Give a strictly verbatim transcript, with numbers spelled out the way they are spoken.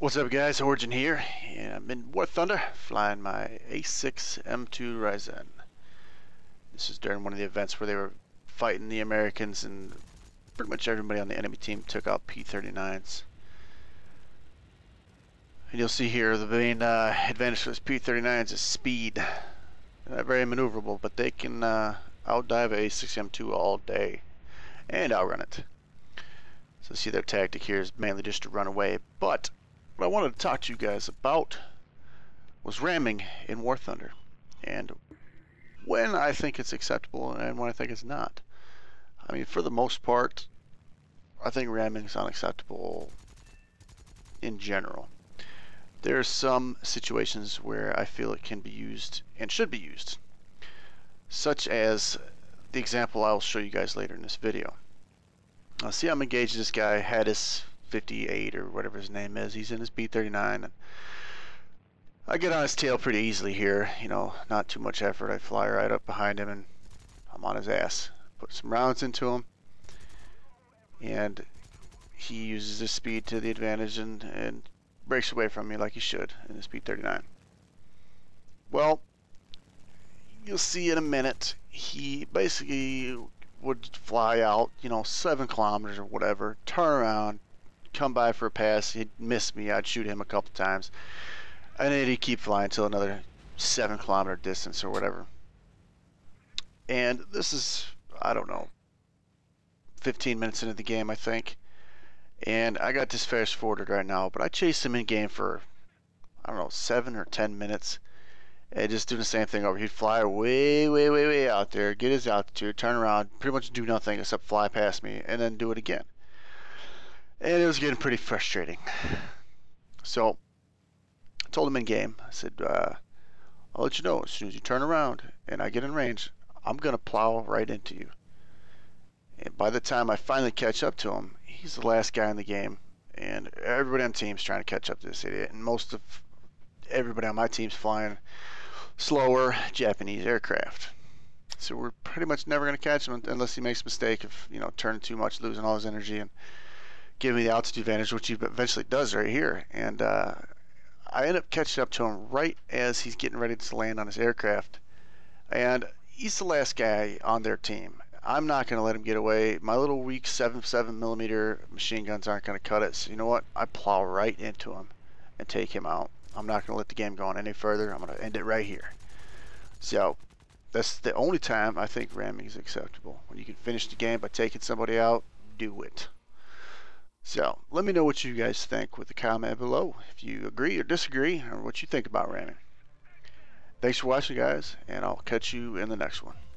What's up guys, Origin here, and I'm in War Thunder, flying my A six M two Reisen. This is during one of the events where they were fighting the Americans, and pretty much everybody on the enemy team took out P thirty-nines. And you'll see here, the main uh, advantage for this P thirty-nines is speed. They're not very maneuverable, but they can uh, outdive a A six M two all day, and outrun it. So see, their tactic here is mainly just to run away, but what I wanted to talk to you guys about was ramming in War Thunder, and when I think it's acceptable and when I think it's not. I mean, for the most part, I think ramming is unacceptable in general. There are some situations where I feel it can be used and should be used, such as the example I will show you guys later in this video. Now, see, I'm engaged this guy, had his fifty-eight or whatever his name is. He's in his P thirty-nine. I get on his tail pretty easily here, you know, not too much effort. I fly right up behind him and I'm on his ass. Put some rounds into him, and he uses his speed to the advantage and, and breaks away from me like he should in his P thirty-nine. Well, you'll see in a minute, he basically would fly out, you know, seven kilometers or whatever, turn around, come by for a pass, he'd miss me, I'd shoot him a couple times, and then he'd keep flying till another seven kilometer distance or whatever. And this is, I don't know, fifteen minutes into the game, I think, and I got this fast forwarded right now, but I chased him in game for, I don't know, seven or ten minutes, and just do the same thing over. He'd fly way, way, way, way out there, get his altitude, turn around, pretty much do nothing except fly past me, and then do it again. And it was getting pretty frustrating. So I told him in game, I said, uh, I'll let you know as soon as you turn around and I get in range, I'm going to plow right into you. And by the time I finally catch up to him, he's the last guy in the game, and everybody on the team's trying to catch up to this idiot, and most of everybody on my team's flying slower Japanese aircraft. So we're pretty much never going to catch him unless he makes a mistake of, you know, turning too much, losing all his energy, and give me the altitude advantage, which he eventually does right here. And uh, I end up catching up to him right as he's getting ready to land on his aircraft, and he's the last guy on their team. I'm not going to let him get away. My little weak seven seven millimeter machine guns aren't going to cut it, so you know what? I plow right into him and take him out. I'm not going to let the game go on any further. I'm going to end it right here. So that's the only time I think ramming is acceptable. When you can finish the game by taking somebody out, do it. So let me know what you guys think with a comment below, if you agree or disagree, or what you think about ramming. Thanks for watching guys, and I'll catch you in the next one.